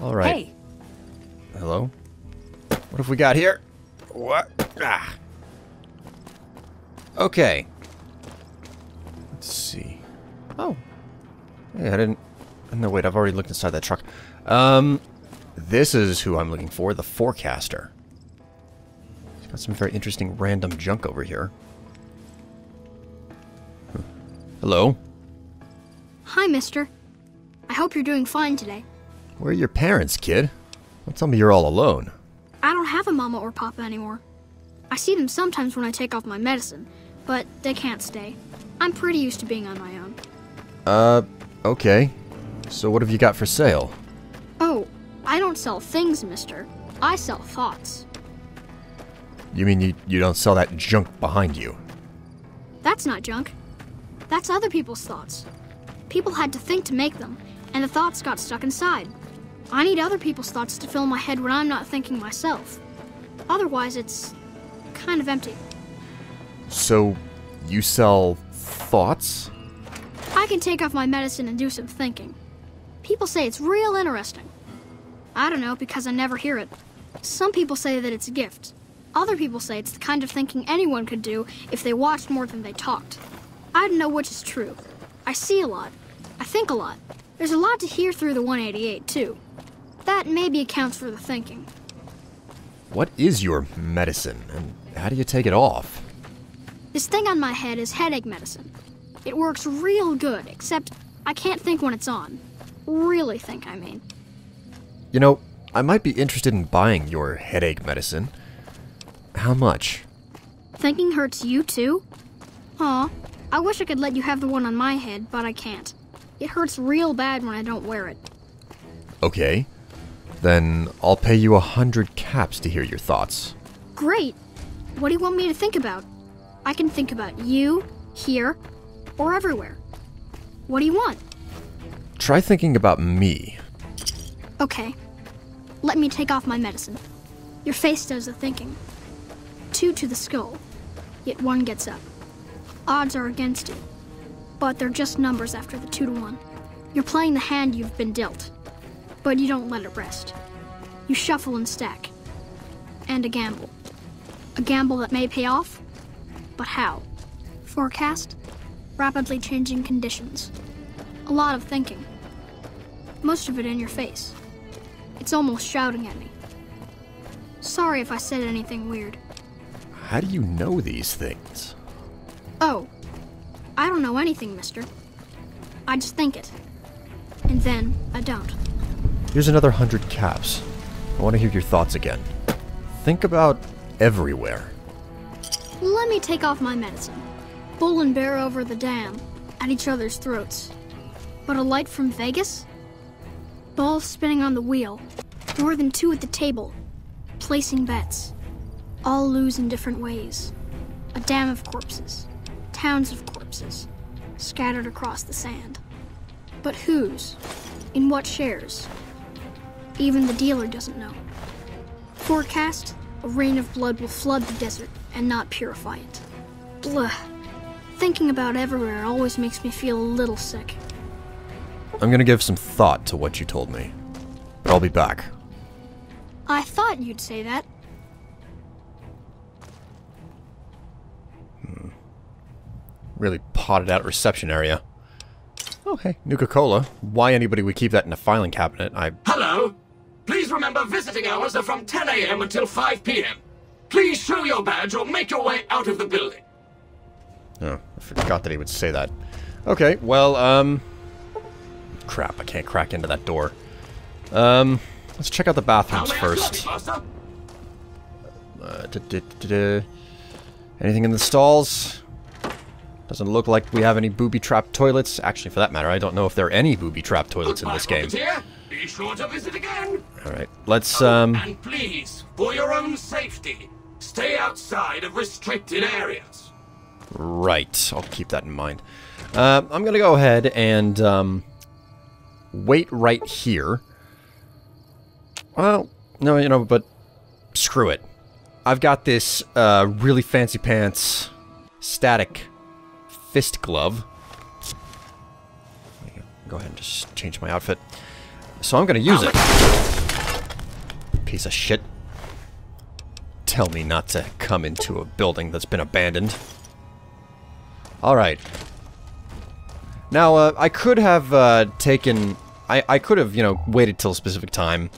All right. Hey. Hello? What have we got here? What? Ah. Okay. Let's see. Oh. Yeah, I didn't... No, wait, I've already looked inside that truck. This is who I'm looking for, the forecaster. He's got some very interesting random junk over here. Huh. Hello? Hi, mister. I hope you're doing fine today. Where are your parents, kid? Don't tell me you're all alone. I don't have a mama or papa anymore. I see them sometimes when I take off my medicine, but they can't stay. I'm pretty used to being on my own. Okay. So what have you got for sale? Oh, I don't sell things, mister. I sell thoughts. You mean you don't sell that junk behind you? That's not junk. That's other people's thoughts. People had to think to make them, and the thoughts got stuck inside. I need other people's thoughts to fill my head when I'm not thinking myself. Otherwise, it's kind of empty. So, you sell thoughts? I can take off my medicine and do some thinking. People say it's real interesting. I don't know, because I never hear it. Some people say that it's a gift. Other people say it's the kind of thinking anyone could do if they watched more than they talked. I don't know which is true. I see a lot. I think a lot. There's a lot to hear through the 188, too. That maybe accounts for the thinking. What is your medicine, and how do you take it off? This thing on my head is headache medicine. It works real good, except I can't think when it's on. Really think, I mean. You know, I might be interested in buying your headache medicine. How much? Thinking hurts you, too? Aw, I wish I could let you have the one on my head, but I can't. It hurts real bad when I don't wear it. Okay. Then I'll pay you 100 caps to hear your thoughts. Great. What do you want me to think about? I can think about you, here, or everywhere. What do you want? Try thinking about me. Okay. Let me take off my medicine. Your face does the thinking. 2 to the skull, yet 1 gets up. Odds are against you. But they're just numbers after the 2 to 1. You're playing the hand you've been dealt, but you don't let it rest. You shuffle and stack, and a gamble. A gamble that may pay off, but how? Forecast, rapidly changing conditions. A lot of thinking, most of it in your face. It's almost shouting at me. Sorry if I said anything weird. How do you know these things? Oh. I don't know anything, mister. I just think it. And then, I don't. Here's another 100 caps. I want to hear your thoughts again. Think about everywhere. Let me take off my medicine. Bull and bear over the dam, at each other's throats. But a light from Vegas? Balls spinning on the wheel. More than 2 at the table. Placing bets. All lose in different ways. A dam of corpses. Towns of corpses, scattered across the sand. But whose? In what shares? Even the dealer doesn't know. Forecast, a rain of blood will flood the desert and not purify it. Blah. Thinking about everywhere always makes me feel a little sick. I'm gonna give some thought to what you told me, but I'll be back. I thought you'd say that. Really potted out reception area. Oh, hey, Nuka Cola. Why anybody would keep that in a filing cabinet, Hello! Please remember visiting hours are from 10 a.m. until 5 p.m. Please show your badge or make your way out of the building. Oh, I forgot that he would say that. Okay, well, crap, I can't crack into that door. Let's check out the bathrooms first. Anything in the stalls? Doesn't look like we have any booby-trap toilets. Actually, for that matter, I don't know if there are any booby-trap toilets in this game. Be sure to visit again. All right, let's And please, for your own safety, stay outside of restricted areas. Right, I'll keep that in mind. I'm gonna go ahead and wait right here. Well, no, you know, but screw it. I've got this really fancy pants static fist glove. Go ahead and just change my outfit. so I'm gonna use it. Piece of shit. Tell me not to come into a building that's been abandoned. Alright. Now, I could have taken... I could have, you know, waited till a specific time,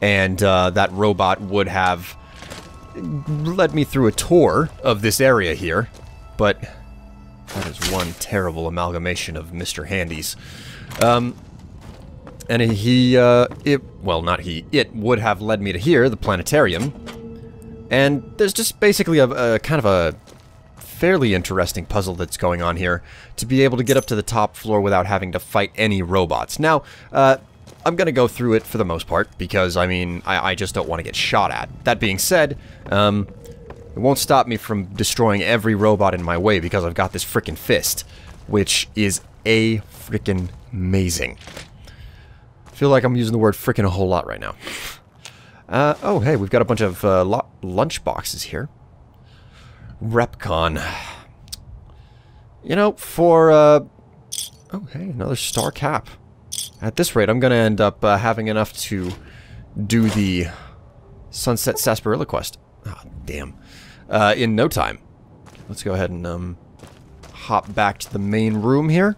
and that robot would have led me through a tour of this area here, but that is one terrible amalgamation of Mr. Handy's. And he, well, not he, it would have led me to here, the planetarium, and there's just basically a kind of a fairly interesting puzzle that's going on here to be able to get up to the top floor without having to fight any robots. Now, I'm gonna go through it for the most part because, I mean, I just don't want to get shot at. That being said, it won't stop me from destroying every robot in my way because I've got this frickin' fist, which is a frickin' amazing. I feel like I'm using the word frickin' a whole lot right now. Oh, hey, we've got a bunch of lunch boxes here. Repcon. You know, for, oh, hey, another star cap. At this rate, I'm gonna end up having enough to do the Sunset Sarsaparilla quest. Ah, oh, damn. In no time. Let's go ahead and, hop back to the main room here.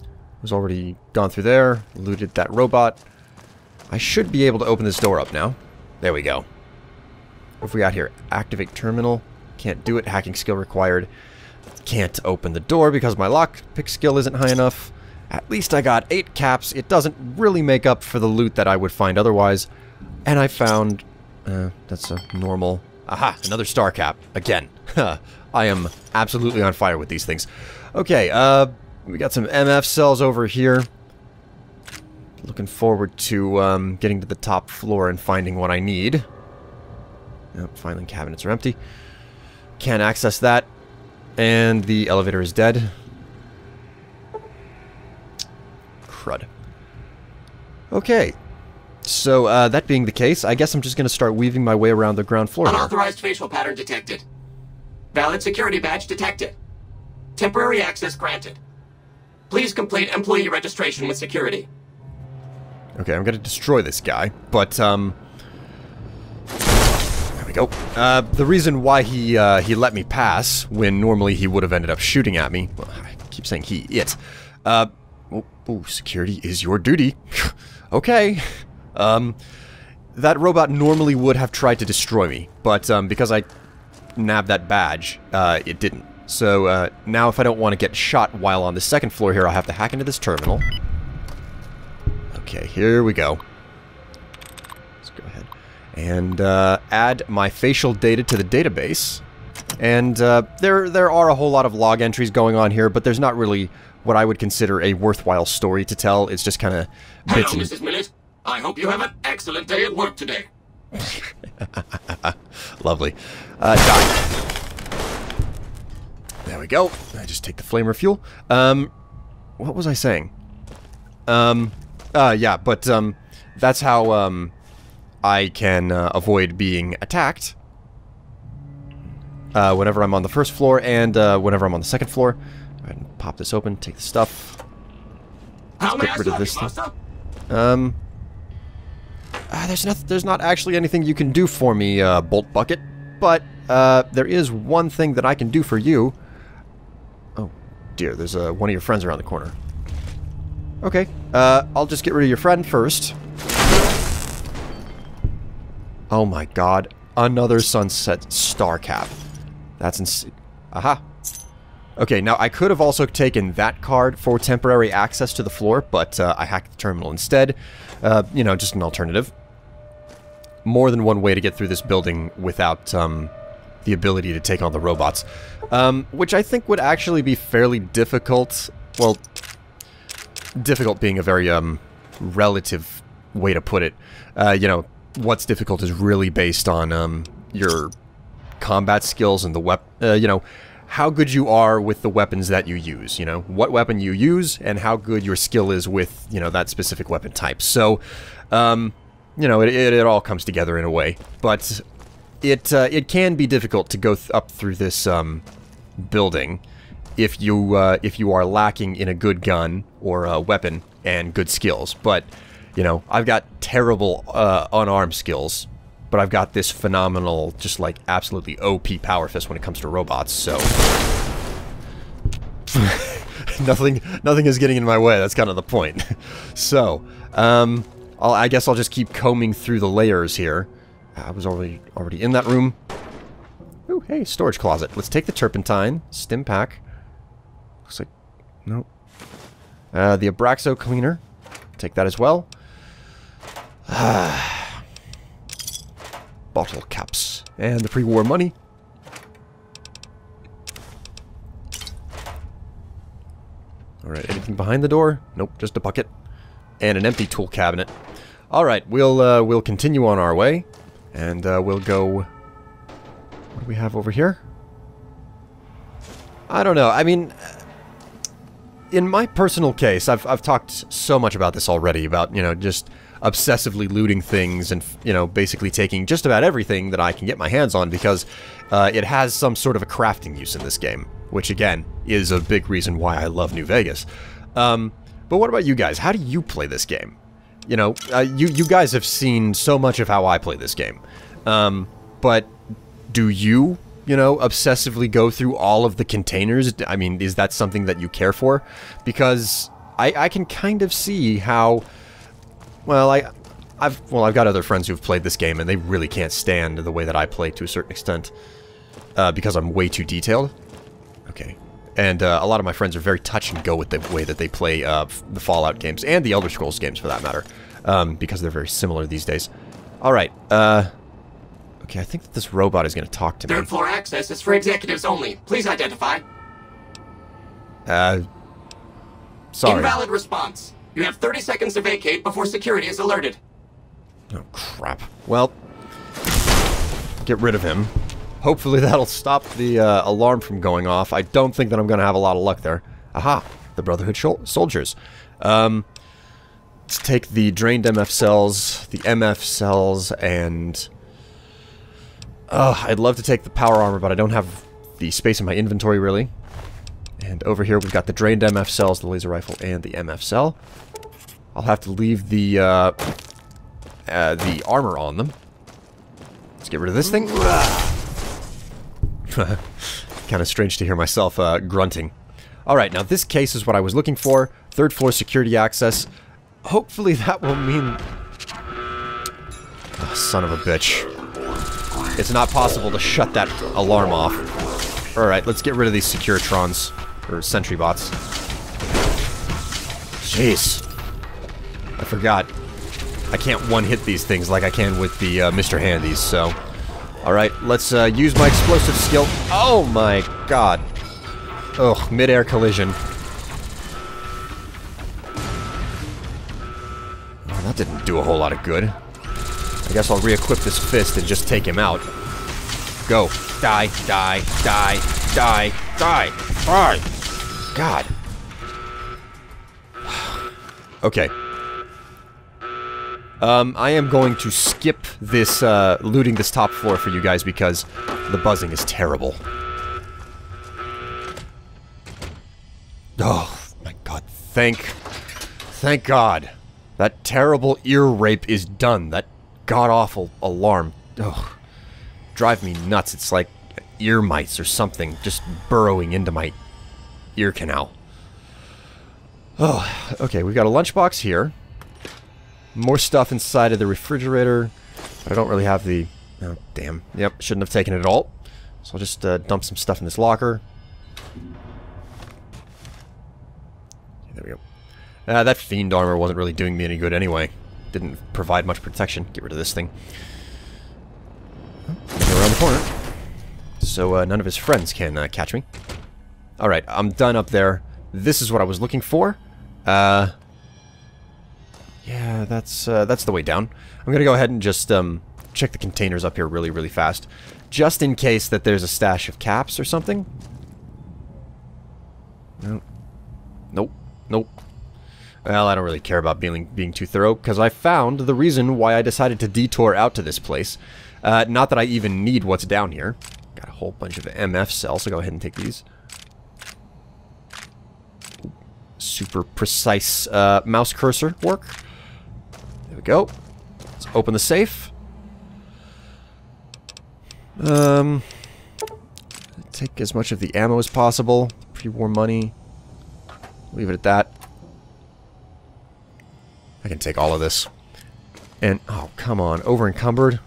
I was already gone through there, looted that robot. I should be able to open this door up now. There we go. What have we got here? Activate terminal. Can't do it. Hacking skill required. Can't open the door because my lockpick skill isn't high enough. At least I got 8 caps. It doesn't really make up for the loot that I would find otherwise. And I found... that's a normal... Aha! Another star cap. Again. I am absolutely on fire with these things. Okay, we got some MF cells over here. Looking forward to getting to the top floor and finding what I need. Oh, filing cabinets are empty. Can't access that. And the elevator is dead. Crud. Okay. So, that being the case, I guess I'm just gonna start weaving my way around the ground floor. Unauthorized facial pattern detected. Valid security badge detected. Temporary access granted. Please complete employee registration with security. Okay, I'm gonna destroy this guy, but, go. The reason why he let me pass when normally he would have ended up shooting at me. Well, I keep saying he, it. Oh, security is your duty. Okay. That robot normally would have tried to destroy me, but because I nabbed that badge, it didn't. So now if I don't want to get shot while on the second floor here, I'll have to hack into this terminal. Okay, here we go. And add my facial data to the database. And there are a whole lot of log entries going on here, but there's not really what I would consider a worthwhile story to tell. It's just kind of bits. Hello, Mrs. Millett. I hope you have an excellent day at work today. Lovely. Die. There we go. I just take the flamer fuel. What was I saying? Yeah, but that's how I can avoid being attacked whenever I'm on the first floor and whenever I'm on the second floor. Go ahead and pop this open, take the stuff. Let's get rid of this stuff. There's not actually anything you can do for me, Bolt Bucket, but there is one thing that I can do for you. Oh dear, there's one of your friends around the corner. Okay, I'll just get rid of your friend first. Oh my god, another sunset star cap. That's insane. Aha. Okay, now I could have also taken that card for temporary access to the floor, but I hacked the terminal instead. You know, just an alternative. More than one way to get through this building without the ability to take on the robots. Which I think would actually be fairly difficult. Well, difficult being a very relative way to put it. You know, what's difficult is really based on your combat skills and the you know, how good you are with the weapons that you use, you know, what weapon you use and how good your skill is with, you know, that specific weapon type. So, you know, it all comes together in a way, but it can be difficult to go up through this building if you are lacking in a good gun or a weapon and good skills. But, you know, I've got terrible unarmed skills, but I've got this phenomenal, just like absolutely OP power fist when it comes to robots, so... Nothing is getting in my way, that's kind of the point. So, I guess I'll just keep combing through the layers here. I was already in that room. Ooh, hey, storage closet. Let's take the turpentine, Stimpak. Looks like... no. The Abraxo cleaner. Take that as well. Bottle caps. And the pre-war money. Alright, anything behind the door? Nope, just a bucket. And an empty tool cabinet. Alright, we'll continue on our way. And we'll go... what do we have over here? I don't know. I mean, in my personal case, I've talked so much about this already, about, you know, just obsessively looting things and, you know, basically taking just about everything that I can get my hands on, because it has some sort of a crafting use in this game, which, again, is a big reason why I love New Vegas. But what about you guys? How do you play this game? You know, you guys have seen so much of how I play this game, but... do you, you know, obsessively go through all of the containers? I mean, is that something that you care for? Because I can kind of see how, well, I've got other friends who've played this game and they really can't stand the way that I play to a certain extent, because I'm way too detailed. Okay. And a lot of my friends are very touch and go with the way that they play the Fallout games and the Elder Scrolls games, for that matter, because they're very similar these days. All right. Okay, I think that this robot is going to talk to me. Third floor access is for executives only. Please identify. Sorry. Invalid response. You have 30 seconds to vacate before security is alerted. Oh, crap. Well, get rid of him. Hopefully that'll stop the alarm from going off. I don't think that I'm going to have a lot of luck there. Aha, the Brotherhood soldiers. Let's take the drained MF cells, the MF cells, and... I'd love to take the power armor, but I don't have the space in my inventory, really. And over here, we've got the drained MF cells, the laser rifle, and the MF cell. I'll have to leave the armor on them. Let's get rid of this thing. Kind of strange to hear myself grunting. Alright, now this case is what I was looking for. Third floor security access. Hopefully that will mean... oh, son of a bitch. It's not possible to shut that alarm off. Alright, let's get rid of these Securitrons. Or sentrybots. Jeez. I forgot. I can't one-hit these things like I can with the Mr. Handys, so... alright, let's use my explosive skill. Oh my god. Ugh, mid-air collision. Oh, that didn't do a whole lot of good. I guess I'll re-equip this fist and just take him out. Go. Die, die, die, die, die, die! God. Okay. I am going to skip this, looting this top floor for you guys because the buzzing is terrible. Oh, my God. Thank God. That terrible ear rape is done. That god-awful alarm. Ugh. Drive me nuts. It's like ear mites or something just burrowing into my ear canal. Oh, okay, we've got a lunchbox here. More stuff inside of the refrigerator. But I don't really have the... oh, damn. Yep, shouldn't have taken it at all. So I'll just dump some stuff in this locker. There we go. That fiend armor wasn't really doing me any good anyway. Didn't provide much protection. Get rid of this thing. Go around the corner. So none of his friends can catch me. Alright, I'm done up there. This is what I was looking for. Yeah, that's the way down. I'm gonna go ahead and just check the containers up here really, really fast. Just in case that there's a stash of caps or something. Nope. Nope. Nope. Well, I don't really care about being too thorough, because I found the reason why I decided to detour out to this place. Not that I even need what's down here. Got a whole bunch of MF cells, so go ahead and take these. super precise mouse cursor work. There we go. Let's open the safe. Take as much of the ammo as possible. Pre-war money. Leave it at that. I can take all of this. And, oh, come on. Over-encumbered.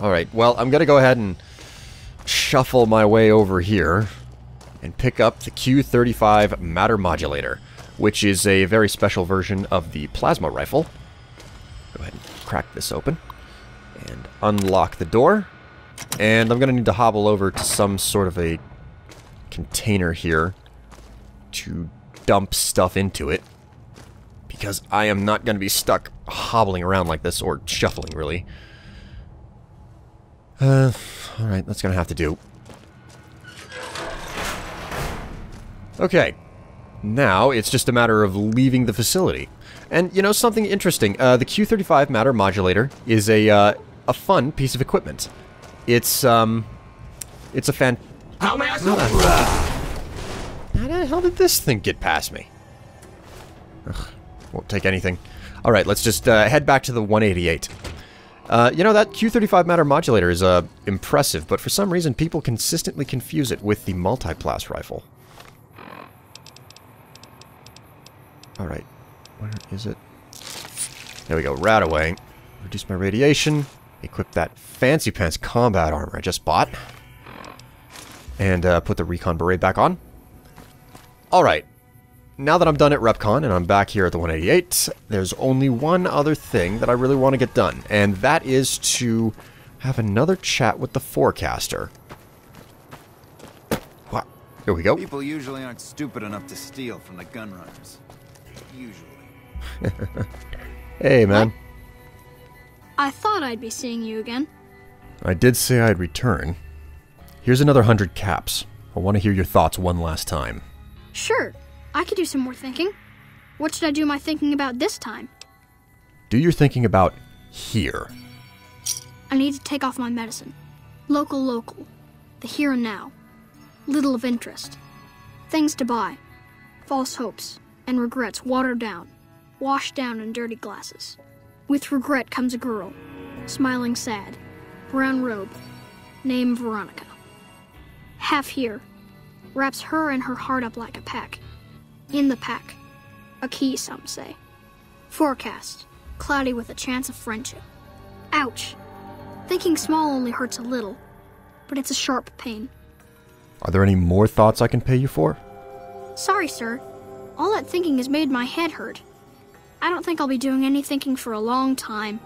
Alright, well, I'm gonna go ahead and shuffle my way over here and pick up the Q35 Matter Modulator, which is a very special version of the plasma rifle. Go ahead and crack this open and unlock the door. And I'm gonna need to hobble over to some sort of a container here to dump stuff into it, because I am not gonna be stuck hobbling around like this, or shuffling, really. Alright, that's gonna have to do. Okay. Now, it's just a matter of leaving the facility. And, you know, something interesting. The Q35 Matter Modulator is a fun piece of equipment. It's a fan... How may I help? How the hell did this thing get past me? Ugh, won't take anything. Alright, let's just head back to the 188. You know, that Q35 Matter Modulator is impressive, but for some reason people consistently confuse it with the Multi-Plast Rifle. Alright, where is it? There we go, Rad away. Reduce my radiation. Equip that fancy pants combat armor I just bought. And put the recon beret back on. Alright, now that I'm done at Repcon and I'm back here at the 188, there's only one other thing that I really want to get done, and that is to have another chat with the forecaster. What? Here we go. People usually aren't stupid enough to steal from the gun runners. Usually. Hey, man. I thought I'd be seeing you again. I did say I'd return. Here's another 100 caps. I want to hear your thoughts one last time. Sure. I could do some more thinking. What should I do my thinking about this time? Do your thinking about here. I need to take off my medicine. Local. The here and now. Little of interest. Things to buy. False hopes and regrets watered down. Washed down in dirty glasses. With regret comes a girl, smiling sad, brown robe, named Veronica. Half here, wraps her and her heart up like a pack. In the pack, a key some say. Forecast, cloudy with a chance of friendship. Ouch! Thinking small only hurts a little, but it's a sharp pain. Are there any more thoughts I can pay you for? Sorry, sir. All that thinking has made my head hurt. I don't think I'll be doing any thinking for a long time.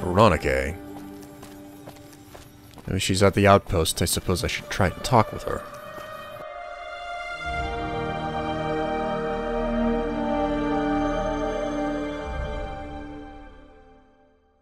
Veronica. She's at the outpost. I suppose I should try and talk with her.